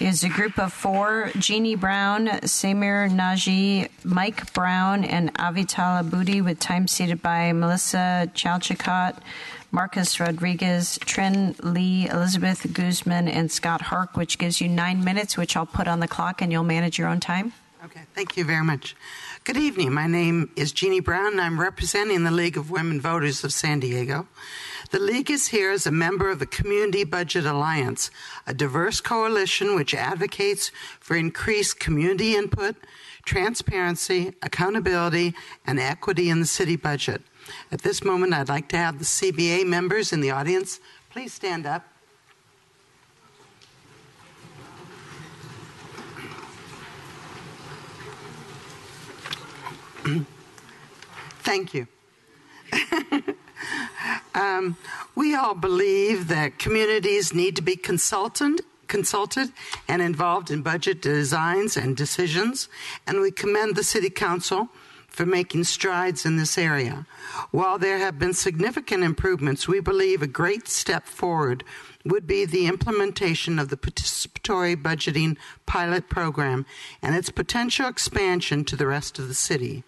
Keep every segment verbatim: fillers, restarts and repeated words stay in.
is a group of four: Jeannie Brown, Samer Naji, Mike Brown, and Avital Abudi, with time seated by Melissa Chalchikot, Marcus Rodriguez, Trin Lee, Elizabeth Guzman, and Scott Hark, which gives you nine minutes, which I'll put on the clock, and you'll manage your own time. Okay, thank you very much. Good evening. My name is Jeannie Brown, and I'm representing the League of Women Voters of San Diego. The League is here as a member of the Community Budget Alliance, a diverse coalition which advocates for increased community input, transparency, accountability, and equity in the city budget. At this moment, I'd like to have the C B A members in the audience please stand up. Thank you. um, we all believe that communities need to be consultant, consulted and involved in budget designs and decisions, and we commend the City Council for making strides in this area. While there have been significant improvements, we believe a great step forward would be the implementation of the Participatory Budgeting pilot program and its potential expansion to the rest of the city.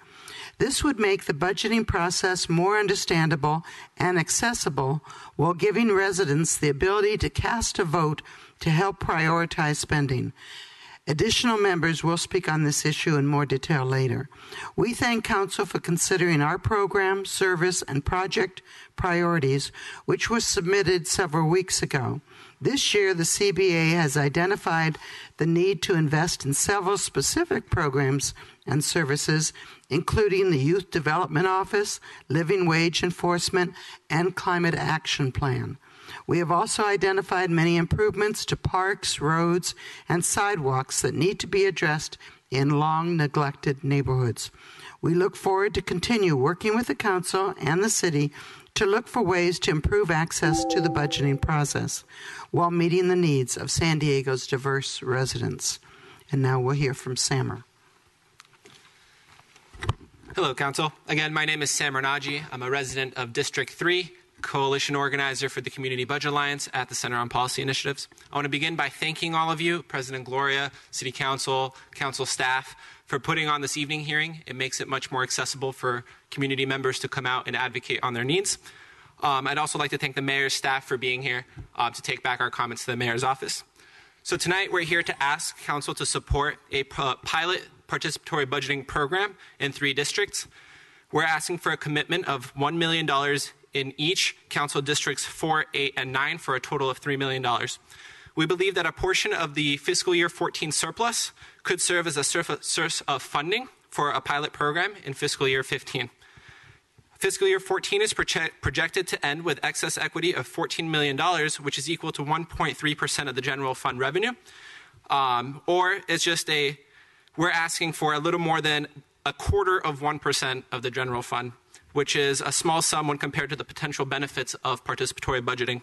This would make the budgeting process more understandable and accessible while giving residents the ability to cast a vote to help prioritize spending. Additional members will speak on this issue in more detail later. We thank Council for considering our program, service, and project priorities, which was submitted several weeks ago. This year, the C B A has identified the need to invest in several specific programs and services, including the Youth Development Office, Living Wage Enforcement, and Climate Action Plan. We have also identified many improvements to parks, roads, and sidewalks that need to be addressed in long-neglected neighborhoods. We look forward to continue working with the Council and the City to look for ways to improve access to the budgeting process while meeting the needs of San Diego's diverse residents. And now we'll hear from Samer. Hello, Council. Again, my name is Samer Naji. I'm a resident of District three. Coalition organizer for the Community Budget Alliance at the Center on Policy Initiatives. I want to begin by thanking all of you, President Gloria, City Council, Council staff, for putting on this evening hearing. It makes it much more accessible for community members to come out and advocate on their needs. Um, I'd also like to thank the Mayor's staff for being here uh, to take back our comments to the Mayor's office. So tonight we're here to ask Council to support a pilot participatory budgeting program in three districts. We're asking for a commitment of one million dollars in each Council Districts four, eight, and nine for a total of three million dollars. We believe that a portion of the fiscal year fourteen surplus could serve as a source of funding for a pilot program in fiscal year fifteen. Fiscal year fourteen is proje- projected to end with excess equity of fourteen million dollars, which is equal to one point three percent of the general fund revenue. Um, or it's just a, we're asking for a little more than a quarter of one percent of the general fund, which is a small sum when compared to the potential benefits of participatory budgeting.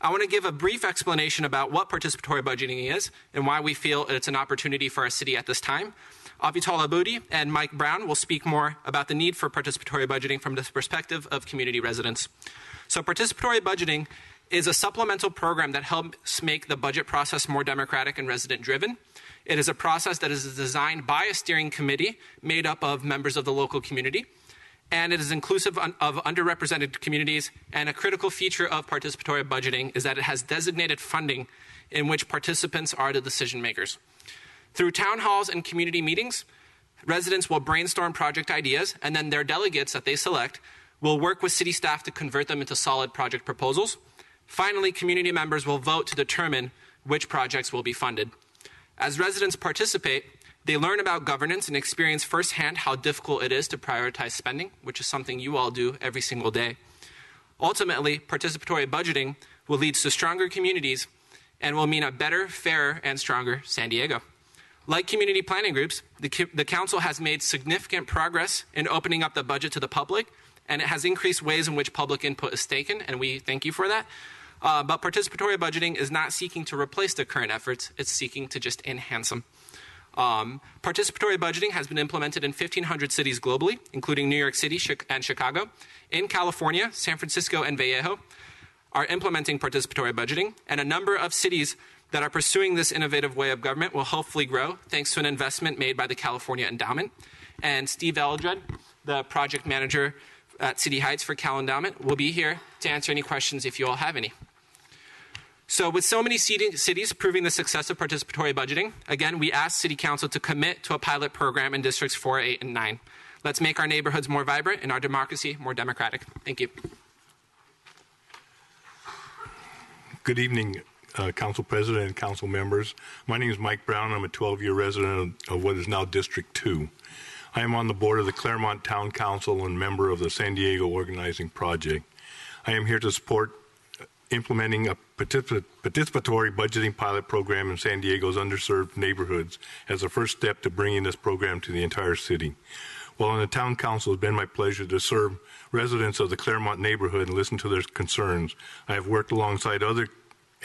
I want to give a brief explanation about what participatory budgeting is and why we feel it's an opportunity for our city at this time. Avital Abudi and Mike Brown will speak more about the need for participatory budgeting from the perspective of community residents. So participatory budgeting is a supplemental program that helps make the budget process more democratic and resident-driven. It is a process that is designed by a steering committee made up of members of the local community, and it is inclusive of underrepresented communities, and a critical feature of participatory budgeting is that it has designated funding in which participants are the decision makers. Through town halls and community meetings, residents will brainstorm project ideas, and then their delegates that they select will work with city staff to convert them into solid project proposals. Finally, community members will vote to determine which projects will be funded. As residents participate, they learn about governance and experience firsthand how difficult it is to prioritize spending, which is something you all do every single day. Ultimately, participatory budgeting will lead to stronger communities and will mean a better, fairer, and stronger San Diego. Like community planning groups, the, the Council has made significant progress in opening up the budget to the public, and it has increased ways in which public input is taken, and we thank you for that. Uh, but participatory budgeting is not seeking to replace the current efforts, it's seeking to just enhance them. Um, participatory budgeting has been implemented in fifteen hundred cities globally, including New York City and Chicago. In California, San Francisco and Vallejo are implementing participatory budgeting, and a number of cities that are pursuing this innovative way of government will hopefully grow thanks to an investment made by the California Endowment. And Steve Eldred, the project manager at City Heights for Cal Endowment, will be here to answer any questions if you all have any. So with so many cities proving the success of participatory budgeting, again, we asked City Council to commit to a pilot program in Districts four, eight, and nine. Let's make our neighborhoods more vibrant and our democracy more democratic. Thank you. Good evening, uh, Council President and Council members. My name is Mike Brown. I'm a twelve-year resident of, of what is now District two. I am on the board of the Clairemont Town Council and member of the San Diego Organizing Project. I am here to support implementing a participatory budgeting pilot program in San Diego's underserved neighborhoods as a first step to bringing this program to the entire city. While on the Town Council, it's been my pleasure to serve residents of the Clairemont neighborhood and listen to their concerns. I have worked alongside other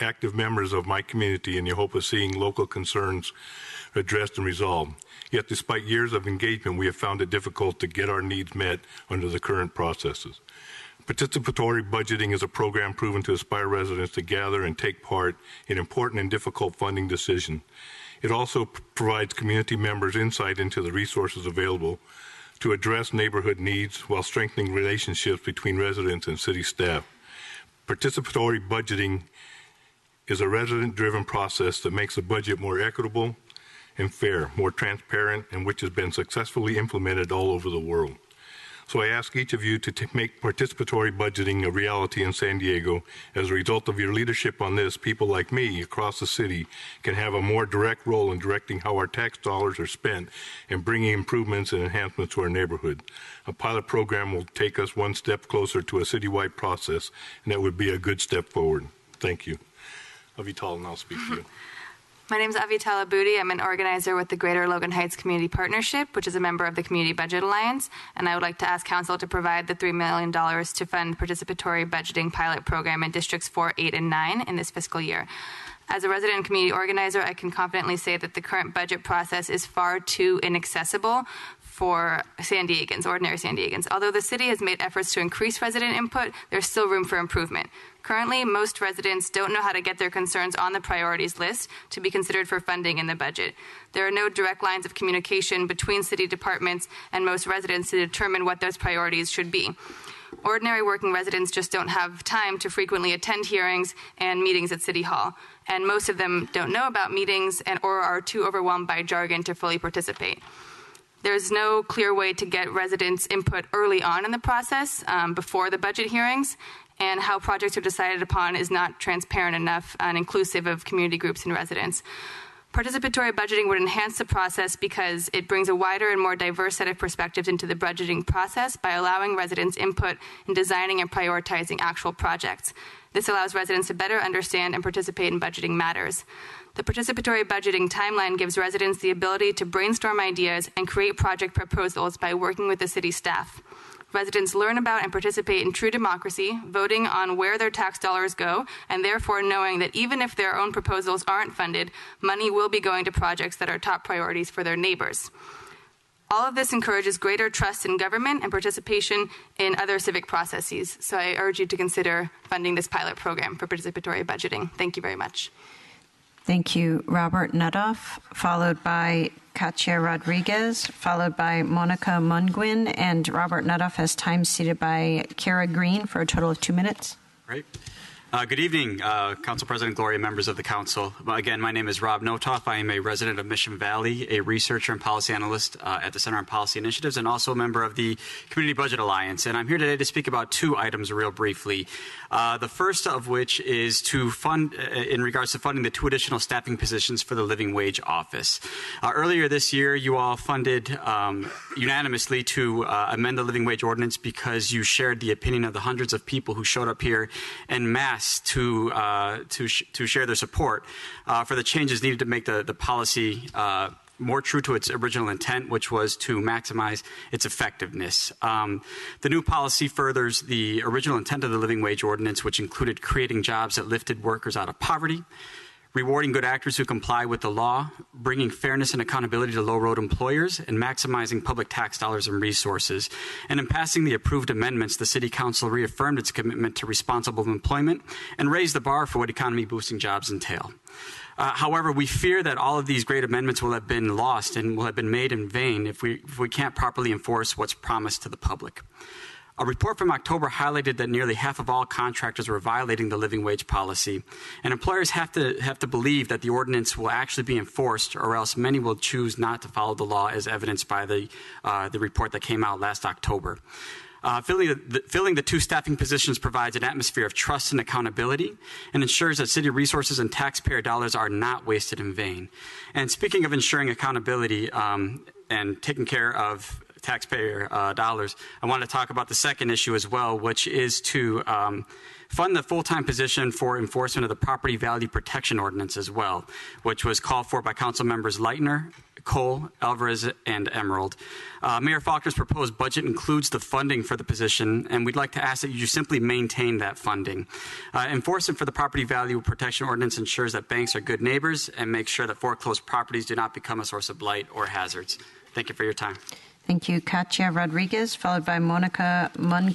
active members of my community in the hope of seeing local concerns addressed and resolved. Yet, despite years of engagement, we have found it difficult to get our needs met under the current processes. Participatory budgeting is a program proven to inspire residents to gather and take part in important and difficult funding decisions. It also provides community members insight into the resources available to address neighborhood needs while strengthening relationships between residents and city staff. Participatory budgeting is a resident-driven process that makes the budget more equitable and fair, more transparent, and which has been successfully implemented all over the world. So I ask each of you to t- make participatory budgeting a reality in San Diego. As a result of your leadership on this, people like me across the city can have a more direct role in directing how our tax dollars are spent and bringing improvements and enhancements to our neighborhood. A pilot program will take us one step closer to a citywide process, and that would be a good step forward. Thank you. Avital, and I'll speak to you. My name is Avital Abudi. I'm an organizer with the Greater Logan Heights Community Partnership, which is a member of the Community Budget Alliance, and I would like to ask Council to provide the three million dollars to fund participatory budgeting pilot program in Districts four, eight, and nine in this fiscal year. As a resident and community organizer, I can confidently say that the current budget process is far too inaccessible for San Diegans, ordinary San Diegans. Although the city has made efforts to increase resident input, there's still room for improvement. Currently, most residents don't know how to get their concerns on the priorities list to be considered for funding in the budget. There are no direct lines of communication between city departments and most residents to determine what those priorities should be. Ordinary working residents just don't have time to frequently attend hearings and meetings at City Hall, and most of them don't know about meetings and or are too overwhelmed by jargon to fully participate. There's no clear way to get residents' input early on in the process, um, before the budget hearings, and how projects are decided upon is not transparent enough and inclusive of community groups and residents. Participatory budgeting would enhance the process because it brings a wider and more diverse set of perspectives into the budgeting process by allowing residents' input in designing and prioritizing actual projects. This allows residents to better understand and participate in budgeting matters. The participatory budgeting timeline gives residents the ability to brainstorm ideas and create project proposals by working with the city staff. Residents learn about and participate in true democracy, voting on where their tax dollars go, and therefore knowing that even if their own proposals aren't funded, money will be going to projects that are top priorities for their neighbors. All of this encourages greater trust in government and participation in other civic processes. So I urge you to consider funding this pilot program for participatory budgeting. Thank you very much. Thank you, Robert Nudoff, followed by Katia Rodriguez, followed by Monica Munguin, and Robert Nudoff has time seated by Kara Green for a total of two minutes. Great. Uh, good evening, uh, Council President Gloria, members of the Council. Again, my name is Rob Nudoff. I am a resident of Mission Valley, a researcher and policy analyst uh, at the Center on Policy Initiatives, and also a member of the Community Budget Alliance. And I'm here today to speak about two items real briefly. Uh, the first of which is to fund, uh, in regards to funding the two additional staffing positions for the Living Wage Office. Uh, earlier this year, you all funded um, unanimously to uh, amend the Living Wage Ordinance because you shared the opinion of the hundreds of people who showed up here en masse to uh, to sh- to share their support uh, for the changes needed to make the the policy uh, more true to its original intent, which was to maximize its effectiveness. Um, the new policy furthers the original intent of the Living Wage Ordinance, which included creating jobs that lifted workers out of poverty, rewarding good actors who comply with the law, bringing fairness and accountability to low-road employers, and maximizing public tax dollars and resources. And in passing the approved amendments, the City Council reaffirmed its commitment to responsible employment and raised the bar for what economy-boosting jobs entail. Uh, however, we fear that all of these great amendments will have been lost and will have been made in vain if we, if we can't properly enforce what's promised to the public. A report from October highlighted that nearly half of all contractors were violating the living wage policy, and employers have to have to believe that the ordinance will actually be enforced, or else many will choose not to follow the law, as evidenced by the uh, the report that came out last October. Uh, filling, the, filling the two staffing positions provides an atmosphere of trust and accountability and ensures that city resources and taxpayer dollars are not wasted in vain. And speaking of ensuring accountability um, and taking care of taxpayer uh, dollars, I want to talk about the second issue as well, which is to um, fund the full-time position for enforcement of the Property Value Protection Ordinance as well, which was called for by Council Members Leitner, Cole, Alvarez, and Emerald. Uh, Mayor Faulkner's proposed budget includes the funding for the position, and we'd like to ask that you simply maintain that funding. Uh, enforcement for the Property Value Protection Ordinance ensures that banks are good neighbors and makes sure that foreclosed properties do not become a source of blight or hazards. Thank you for your time. Thank you, Katia Rodriguez, followed by Monica Munguin.